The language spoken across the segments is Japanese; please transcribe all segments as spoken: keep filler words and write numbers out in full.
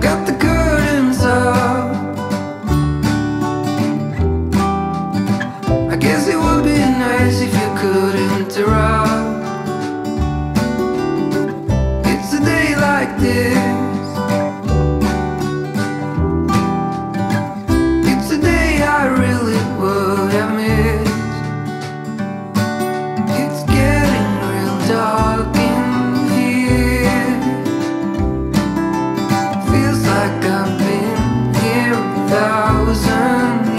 got the curtains up. I guess it would be nice if you could interrupt. It's a day like this. It's a day I really would have missed. It's getting real dark in here. Feels like I've been here a thousand years.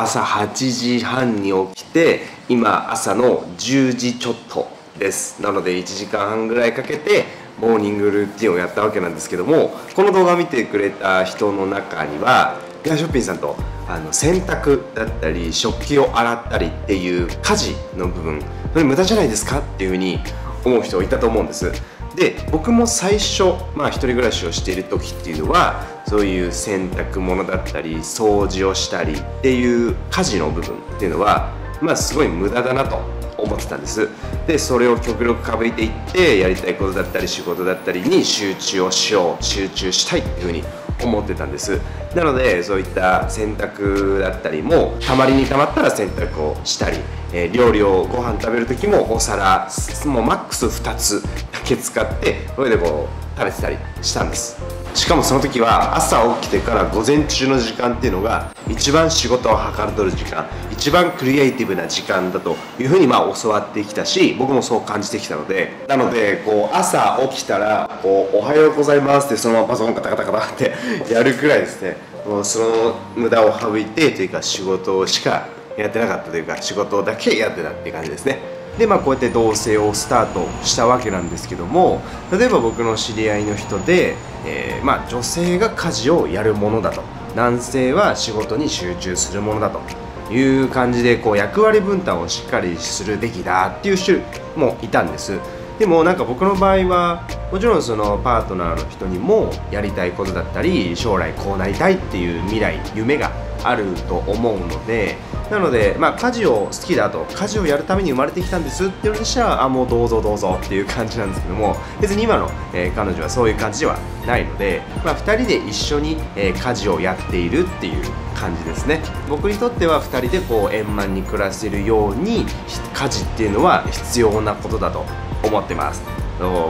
朝はちじはんに起きて、今朝のじゅうじちょっとです。なのでいちじかんはんぐらいかけてモーニングルーティンをやったわけなんですけども、この動画を見てくれた人の中にはガーショッピンさんとあの洗濯だったり食器を洗ったりっていう家事の部分、それ無駄じゃないですかっていうふうに思う人いたと思うんです。で、僕も最初、まあ、一人暮らしをしている時っていうのはそういう洗濯物だったり掃除をしたりっていう家事の部分っていうのは、まあ、すごい無駄だなと思ってたんです。でそれを極力かぶりていって、やりたいことだったり仕事だったりに集中をしよう、集中したいっていうふうに思ってたんです。なのでそういった洗濯だったりもたまりにたまったら洗濯をしたり、えー、料理をご飯食べる時もお皿もうマックスふたつだけ使ってそれでこう食べてたりしたんです。しかもその時は朝起きてから午前中の時間っていうのが一番仕事をはかどる時間、一番クリエイティブな時間だというふうにまあ教わってきたし、僕もそう感じてきたので、なのでこう朝起きたらこう「おはようございます」ってそのままパソコンカタカタカタってやるくらいですね。もうその無駄を省いてというか、仕事しかやってなかったというか、仕事だけやってたっていう感じですね。でまあ、こうやって同棲をスタートしたわけなんですけども、例えば僕の知り合いの人で、えーまあ、女性が家事をやるものだと、男性は仕事に集中するものだという感じで、こう役割分担をしっかりするべきだっていう人もいたんです。でもなんか僕の場合はもちろんそのパートナーの人にもやりたいことだったり将来こうなりたいっていう未来、夢があると思うので、なので、まあ、家事を好きだと、家事をやるために生まれてきたんですっていうのにしたら、あ、もうどうぞどうぞっていう感じなんですけども、別に今の、えー、彼女はそういう感じではないので、まあ、ふたりで一緒に、えー、家事をやっているっていう感じですね。僕にとってはふたりでこう円満に暮らせるように家事っていうのは必要なことだと思ってます。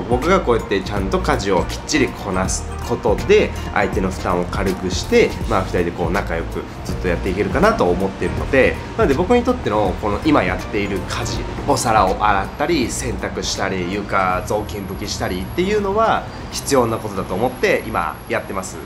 僕がこうやってちゃんと家事をきっちりこなすことで相手の負担を軽くして、まあ、ふたりでこう仲良くずっとやっていけるかなと思っているので、なので僕にとってのこの今やっている家事、お皿を洗ったり洗濯したり床雑巾拭きしたりっていうのは必要なことだと思って今やってます。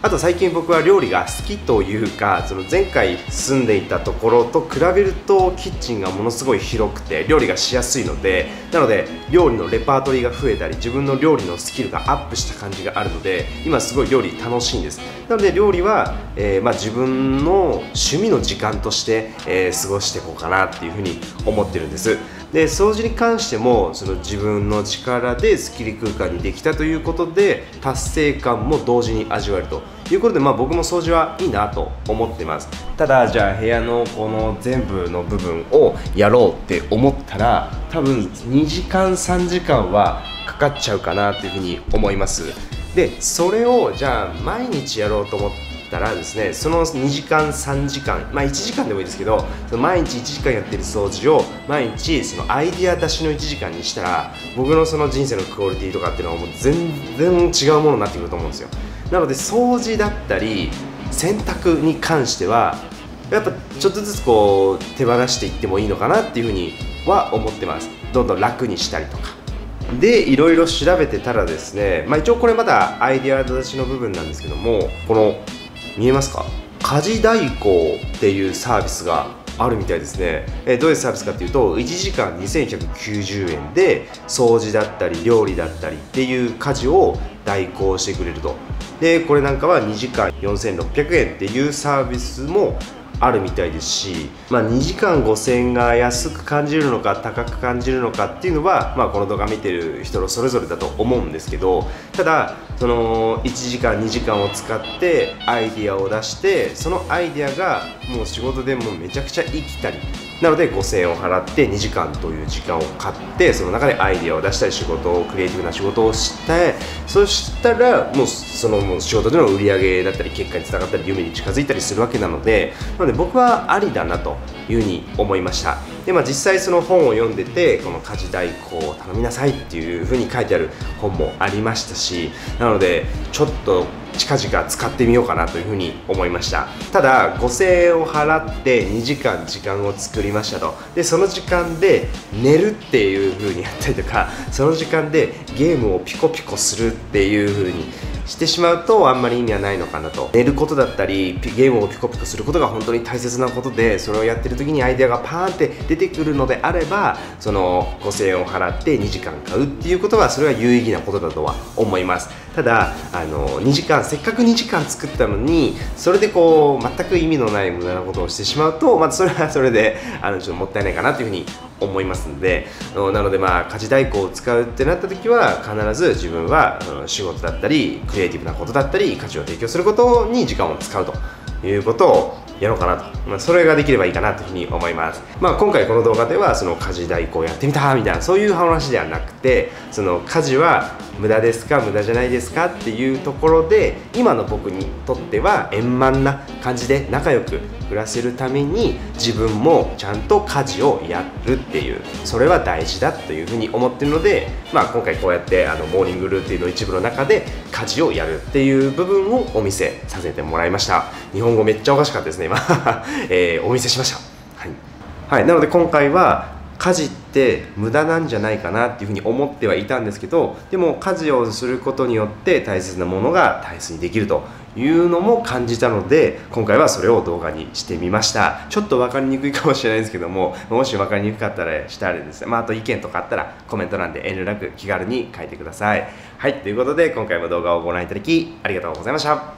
あと最近僕は料理が好きというか、その前回住んでいたところと比べるとキッチンがものすごい広くて料理がしやすいので、なので料理のレパートリーが増えたり自分の料理のスキルがアップした感じがあるので、今すごい料理楽しいんです。なので料理は、えー、まあ自分の趣味の時間として、えー、過ごしていこうかなっていうふうに思ってるんです。で掃除に関してもその自分の力ですっきり空間にできたということで達成感も同時に味わえるということで、まあ、僕も掃除はいいなと思ってます。ただじゃあ部屋のこの全部の部分をやろうって思ったら多分にじかんさんじかんはかかっちゃうかなというふうに思います。でそれをじゃあ毎日やろうと思ったらですね、そのにじかんさんじかん、まあいちじかんでもいいですけど、その毎日いちじかんやってる掃除を毎日そのアイディア出しのいちじかんにしたら、僕のその人生のクオリティとかっていうのはもう全然違うものになってくると思うんですよ。なので掃除だったり洗濯に関してはやっぱちょっとずつこう手放していってもいいのかなっていうふうには思ってます。どんどん楽にしたりとかでいろいろ調べてたらですね、まあ、一応これまだアイデア出しの部分なんですけども、この見えますか、家事代行っていうサービスがあるみたいですね。えどういうサービスかっていうといちじかんにせんひゃくきゅうじゅうえんで掃除だったり料理だったりっていう家事を代行してくれると。でこれなんかはにじかんよんせんろっぴゃくえんっていうサービスもあるみたいですし、まあ、にじかんごせんえんが安く感じるのか高く感じるのかっていうのは、まあ、この動画見てる人それぞれだと思うんですけど、ただそのいちじかんにじかんを使ってアイディアを出して、そのアイディアがもう仕事でもうめちゃくちゃ生きたり、なのでごせんえんを払ってにじかんという時間を買って、その中でアイディアを出したり仕事をクリエイティブな仕事をして、そしたらもうその仕事での売り上げだったり結果につながったり夢に近づいたりするわけなので、なので僕はありだなというふうに思いました。で、まあ、実際その本を読んでてこの家事代行を頼みなさいっていうふうに書いてある本もありましたし、なのでちょっと近々使ってみようかなというふうに思いました。ただごせんえんを払ってにじかん時間を作りましたと。でその時間で寝るっていうふうにやったりとか、その時間でゲームをピコピコするっていうふうにしてしまうとあんまり意味はないのかなと。寝ることだったりゲームをピコピコすることが本当に大切なことで、それをやってる時にアイデアがパーンって出てくるのであれば、そのごせんえんを払ってにじかん買うっていうことはそれは有意義なことだとは思います。ただあのにじかんせっかくにじかん作ったのにそれでこう全く意味のない無駄なことをしてしまうと、まあ、それはそれであのちょっともったいないかなというふうに思いますので、なのでまあ家事代行を使うってなった時は必ず自分は仕事だったりクリエイティブなことだったり価値を提供することに時間を使うということをやろうかなと、まあ、それができればいいかなというふうに思います。まあ、今回この動画ではその家事代行やってみたみたいなそういう話ではなくて、その家事は無駄ですか無駄じゃないですかっていうところで、今の僕にとっては円満な感じで仲良く暮らせるために自分もちゃんと家事をやるっていう、それは大事だというふうに思ってるので、まあ、今回こうやってあのモーニングルーティンの一部の中で家事をやるっていう部分をお見せさせてもらいました。日本語めっちゃおかしかったですね今えー、お見せしました。はい、はい、なので今回は家事って無駄なんじゃないかなっていうふうに思ってはいたんですけど、でも家事をすることによって大切なものが大切にできるというのも感じたので、今回はそれを動画にしてみました。ちょっと分かりにくいかもしれないんですけども、もし分かりにくかったらしたらですね、まあ、あと意見とかあったらコメント欄で遠慮なく気軽に書いてください。はい、ということで今回も動画をご覧いただきありがとうございました。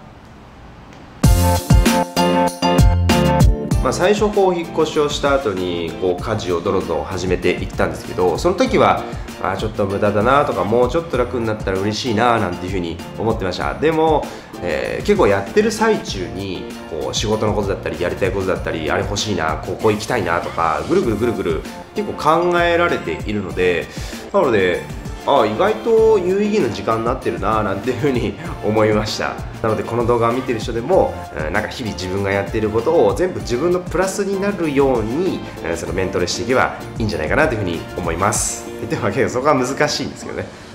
まあ最初こう引っ越しをした後にこう家事をどろどろ始めていったんですけど、その時はあちょっと無駄だなとか、もうちょっと楽になったら嬉しいななんていうふうに思ってました。でも、えー、結構やってる最中にこう仕事のことだったりやりたいことだったりあれ欲しいなここ行きたいなとかぐるぐるぐるぐる結構考えられているので、なのでああ意外と有意義な時間になってるななんていうふうに思いました。なのでこの動画を見てる人でもなんか日々自分がやっていることを全部自分のプラスになるようにそのメントレしていけばいいんじゃないかなというふうに思います。でも結構そこは難しいんですけどね。